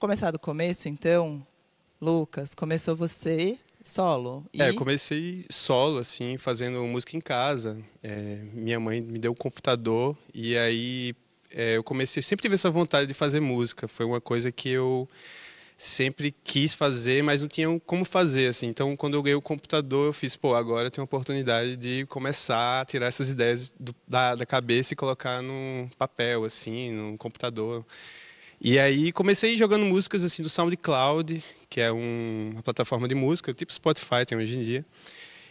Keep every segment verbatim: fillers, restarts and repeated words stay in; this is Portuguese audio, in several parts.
começar do começo, então, Lucas, começou você solo? E... É, comecei solo, assim, fazendo música em casa. É, minha mãe me deu um computador e aí é, eu comecei... Sempre tive essa vontade de fazer música. Foi uma coisa que eu sempre quis fazer, mas não tinha como fazer, assim. Então, quando eu ganhei o computador, eu fiz, pô, agora eu tenho a oportunidade de começar a tirar essas ideias do, da, da cabeça e colocar num papel, assim, num computador. E aí comecei jogando músicas assim do SoundCloud, que é um, uma plataforma de música, tipo Spotify tem hoje em dia.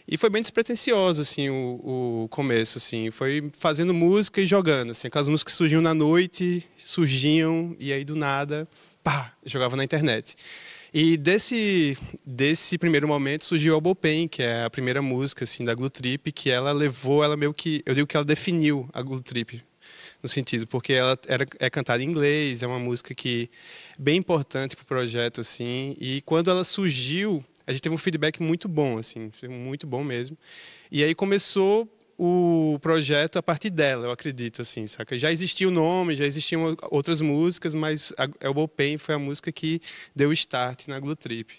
E foi bem despretensioso assim o, o começo, assim, foi fazendo música e jogando, assim, aquelas músicas que surgiam na noite, surgiam e aí do nada, pá, jogava na internet. E desse desse primeiro momento surgiu Elbow Pain, que é a primeira música assim da Glue Trip, que ela levou, ela meio que, eu digo que ela definiu a Glue Trip. No sentido, porque ela era, é cantada em inglês, é uma música que é bem importante para o projeto, assim. E quando ela surgiu, a gente teve um feedback muito bom, assim, muito bom mesmo. E aí começou o projeto a partir dela, eu acredito, assim, saca? Já existia o nome, já existiam outras músicas, mas a Elbow Pain foi a música que deu start na Glue Trip.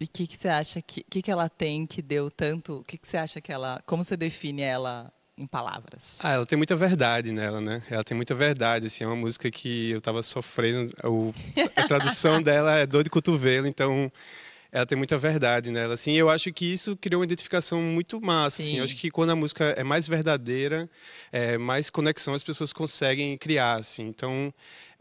E o que, que você acha, que, que, que ela tem que deu tanto, o que, que você acha que ela, como você define ela... em palavras? Ah, ela tem muita verdade nela, né? Ela tem muita verdade, assim, é uma música que eu tava sofrendo, o, a tradução dela é dor de cotovelo, então ela tem muita verdade nela, assim, eu acho que isso criou uma identificação muito massa, assim, eu acho que quando a música é mais verdadeira, é, mais conexão as pessoas conseguem criar, assim, então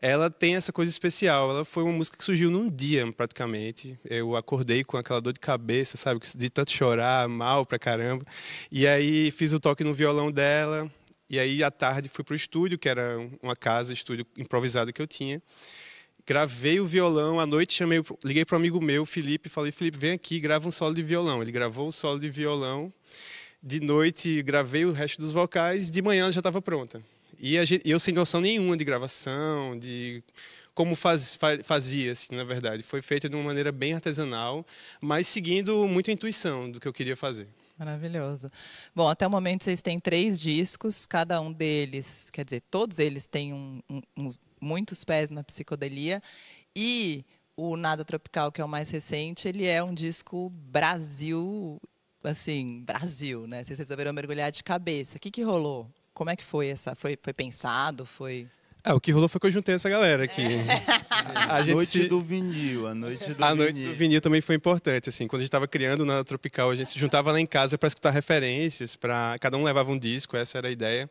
ela tem essa coisa especial. Ela foi uma música que surgiu num dia, praticamente. Eu acordei com aquela dor de cabeça, sabe? De tanto chorar, mal pra caramba. E aí fiz o toque no violão dela. E aí, à tarde, fui pro estúdio, que era uma casa, estúdio improvisado que eu tinha. Gravei o violão. À noite, chamei, liguei pro amigo meu, Felipe, e falei, Felipe, vem aqui, grava um solo de violão. Ele gravou um solo de violão. De noite, gravei o resto dos vocais. De manhã, ela já estava pronta. E a gente, eu sem noção nenhuma de gravação, de como faz, fazia, assim, na verdade. Foi feita de uma maneira bem artesanal, mas seguindo muito a intuição do que eu queria fazer. Maravilhoso. Bom, até o momento vocês têm três discos, cada um deles, quer dizer, todos eles têm um, um, uns, muitos pés na psicodelia. E o Nada Tropical, que é o mais recente, ele é um disco Brasil, assim, Brasil, né? Vocês resolveram mergulhar de cabeça. O que, que rolou? Como é que foi essa? Foi, foi pensado? Foi... Ah, o que rolou foi que eu juntei essa galera aqui. É. A gente... noite do vinil, a noite do a vinil. A noite do vinil também foi importante, assim. Quando a gente estava criando o Nada Tropical, a gente se juntava lá em casa para escutar referências, para cada um levava um disco, essa era a ideia.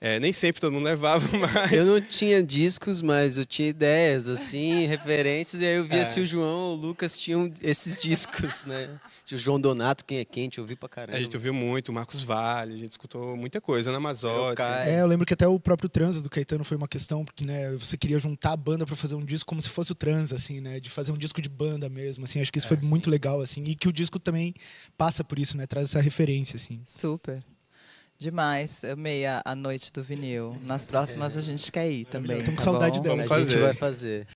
É, nem sempre todo mundo levava, mas... Eu não tinha discos, mas eu tinha ideias, assim, referências, e aí eu via é. se o João ou o Lucas tinham esses discos, né? O João Donato, quem é quente, eu ouvi pra caramba. A gente ouviu muito, o Marcos Vale, a gente escutou muita coisa, Ana Mazotti. É, eu lembro que até o próprio Transa do Caetano foi uma questão, porque, né, você queria juntar a banda pra fazer um disco como se fosse o Transa, assim, né? De fazer um disco de banda mesmo, assim, acho que isso é, foi sim. muito legal, assim, e que o disco também passa por isso, né? Traz essa referência, assim. Super. Demais, amei a noite do vinil. Nas próximas a gente quer ir também. Estamos com tá saudade bom? dela. Vamos fazer. A gente vai fazer.